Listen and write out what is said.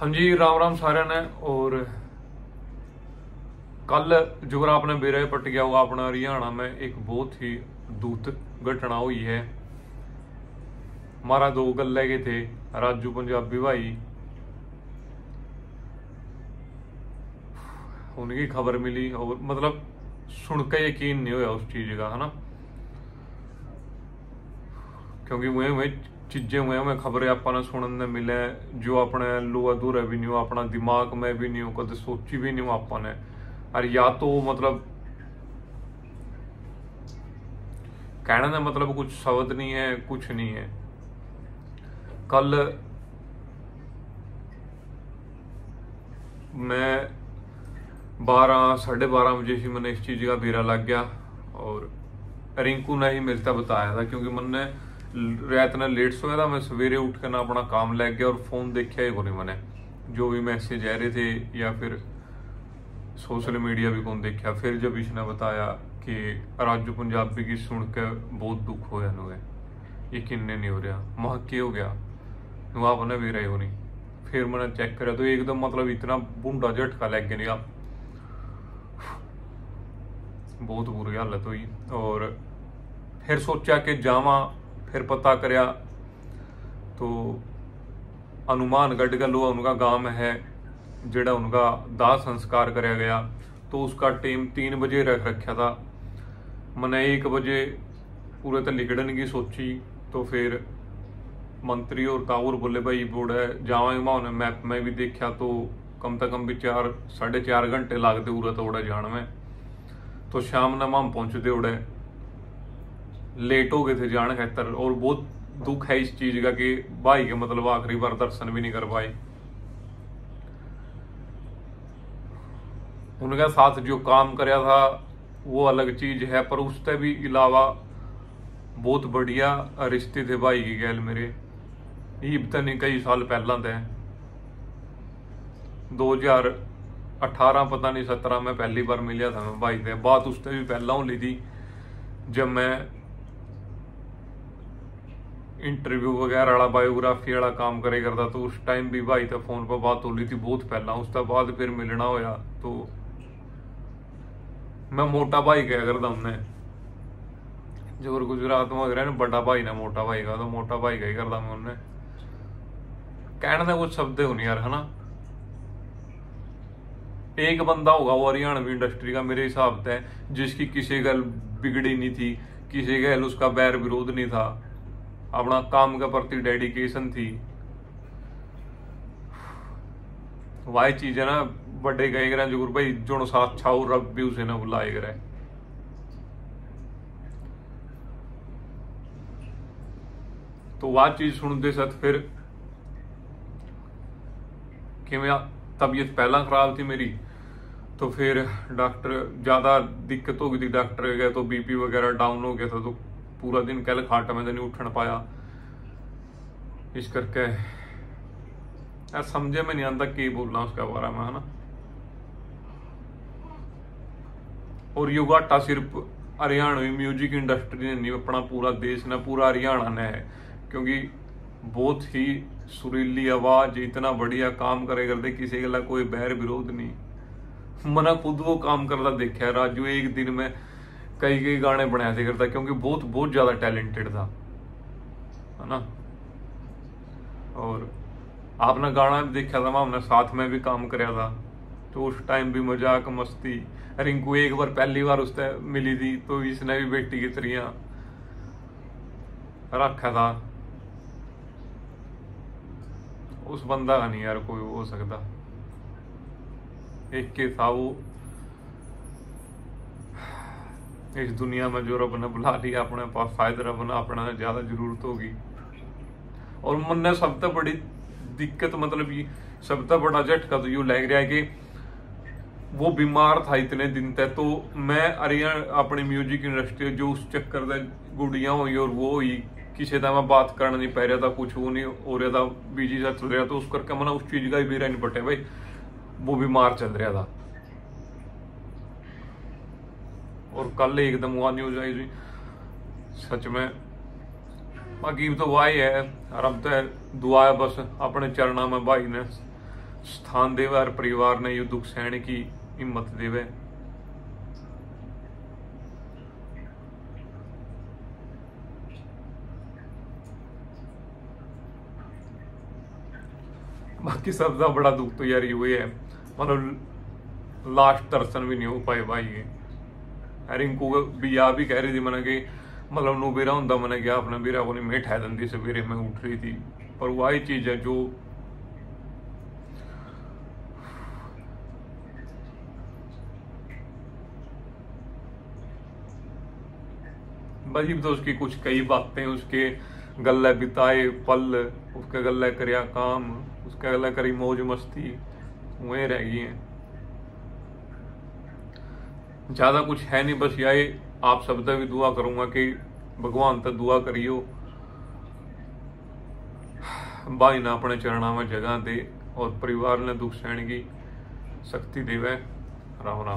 हाँ जी, राम राम सारे ने। और कल जो आपने बेरा पट गया होगा, अपना हरियाणा में एक बहुत ही दूत घटना हुई है। हमारा दो गल गए थे राजू पंजाबी भाई, उनकी खबर मिली और मतलब सुनकर यकीन नहीं हुआ उस चीज का, है ना। क्योंकि वह चीजें हुए खबरें अपना सुनने मिले जो अपने लो अधूरे भी नहीं हो, अपना दिमाग में भी नहीं हो, कद सोची भी नहीं हो अपने। और या तो मतलब कहने का मतलब कुछ शब्द नहीं है, कुछ नहीं है। कल मैं 12, 12:30 बजे से मैंने इस चीज का बेरा लग गया और रिंकू ने ही मिलता बताया था, क्योंकि मैंने रात ने लेट सोया था। मैं सवेरे उठ कर ना अपना काम लग गया और फोन देखा ही कोई, मैंने जो भी मैसेज आ रहे थे या फिर सोशल मीडिया भी कौन देखा। फिर जब इसने बताया कि राजू पंजाबी की सुन के बहुत दुख होया, यकीन नहीं हो रहा वहाँ क्या हो गया, आपने भी रहे हो नहीं। फिर मैंने चेक करा तो एकदम मतलब इतना बूंदा झटका लग गया, बहुत बुरी हालत हुई। और फिर सोचा कि जावा, फिर पता करया तो हनुमान गढ़ का लोहा उनका गांव है, जेड़ा उनका दाह संस्कार कराया गया। तो उसका टाइम 3 बजे रख रखा था, मैंने 1 बजे पूरे तो लिखड़न की सोची। तो फिर मंत्री और ताऊर बोले भाई बोर्ड है जावांगे, उन्हें मैप में भी देखा तो कम से कम भी 4, 4.5 घंटे लागते उरा तो उड़ा जान में। तो शाम ने वहाँ पहुँचते उड़े लेट हो गए थे जान खेतर। और बहुत दुख है इस चीज का कि भाई के मतलब आखिरी बार दर्शन भी नहीं कर पाए। उनके साथ जो काम कराया था वो अलग चीज है, पर उससे भी अलावा बहुत बढ़िया रिश्ते थे भाई की गैल मेरे। ये पता नहीं कई साल पहला थे, 2018 पता नहीं 17 में पहली बार मिलिया था मैं भाई से। बात उससे भी पहला हो ली थी जब मैं इंटरव्यू वगैरह वाला बायोग्राफी वाला काम करे करता, तो उस टाइम भी भाई तो फोन पर बात हो रही थी बहुत पहला। उसके बाद फिर मिलना होया तो मैं मोटा भाई कह करता हमने, जब गुजरात में वगैरह बड़ा भाई ना मोटा भाई का, तो मोटा भाई कह करता मैं उन्हें कहने का कुछ शब्द हो नहीं यार, है ना। एक बंदा होगा वो हरियाणवी इंडस्ट्री का मेरे हिसाब से, जिसकी किसी गल बिगड़ी नहीं थी, किसी गल उसका बैर विरोध नहीं था, अपना काम के प्रति डेडिकेशन थी। वाई चीज है ना, बड़े गए करे जरूर भाई जो साथ छाऊ रब भी उसे ना बुलाए करे। तो वह चीज सुनते साथ फिर कि मैं तबीयत पहला खराब थी मेरी, तो फिर डॉक्टर ज्यादा दिक्कत हो गई थी, डॉक्टर गए तो बीपी वगैरह डाउन हो गया था। तो पूरा दिन कल खाट में तो नहीं उठन पाया, इस करके समझे में नहीं आता कि बोलना उसके बारे में, है ना। और युवा टा सिर्फ हरियाणवी म्यूजिक इंडस्ट्री ने नहीं, अपना पूरा देश ने, पूरा हरियाणा ने है। क्योंकि बहुत ही सुरीली आवाज, इतना बढ़िया काम करे करते, किसी गला कोई बैर विरोध नहीं। मना खुद वो काम करता देखा है राजू, एक दिन में कई गाने बनाया थे करता, क्योंकि बहुत ज्यादा टैलेंटेड था, है ना। और आपने गाना भी देखा था, हमने साथ में भी काम कराया था। तो उस टाइम भी मजाक मस्ती, रिंकू एक बार पहली बार उससे मिली थी तो इसने भी बेटी की तरह रखा था। उस बंदा का नहीं यार कोई हो सकता, एक के था वो इस दुनिया में जो रब ने बुला लिया अपने पास, फायदा रब ने अपना ज्यादा जरूरत होगी। और मन ने सबसे बड़ी दिक्कत मतलब ये सबसे बड़ा झटका तो यूँ लग रहा है कि वो बीमार था इतने दिन तक। तो मैं हरियाणा अपनी म्यूजिक इंडस्ट्री जो उस चक्कर तक गुड़िया हुई और वो हुई, किसी का मैं बात करना नहीं पा रहा था, कुछ वो नहीं हो रहा था, बिजी सा चल रहा। तो उस करके मैंने उस चीज का भी नहीं पटे भाई, वो बीमार चल रहा था। और कल एकदम वहाँ न्यूज आई थी सच में। बाकी तो वाह है रब, दुआ है बस अपने चरणा में भाई ने स्थान देवे, हर परिवार ने यू दुख सहने की हिम्मत देवे। बाकी सबका बड़ा दुख तो यार ये है, मतलब लास्ट दर्शन भी नहीं हो पाए भाई। ये रिंकू भी आप भी कह रही थी मैंने कि मतलब नूबेरा होंदा मैंने क्या अपना बेरा बोली मैं ठह दी सवेरे में उठ रही थी। पर वही चीज है जो भाजी तो उसकी कुछ कई बातें, उसके गल्ला बिताए पल, उसका गल्ला करया काम, उसका गल्ला करी मौज मस्ती, वही रह गई है। ज्यादा कुछ है नहीं, बस ये आप सबका भी दुआ करूंगा कि भगवान तो दुआ करियो भाई ना अपने चरणा में जगह दे और परिवार ने दुख सहने की शक्ति देवे। राम राम।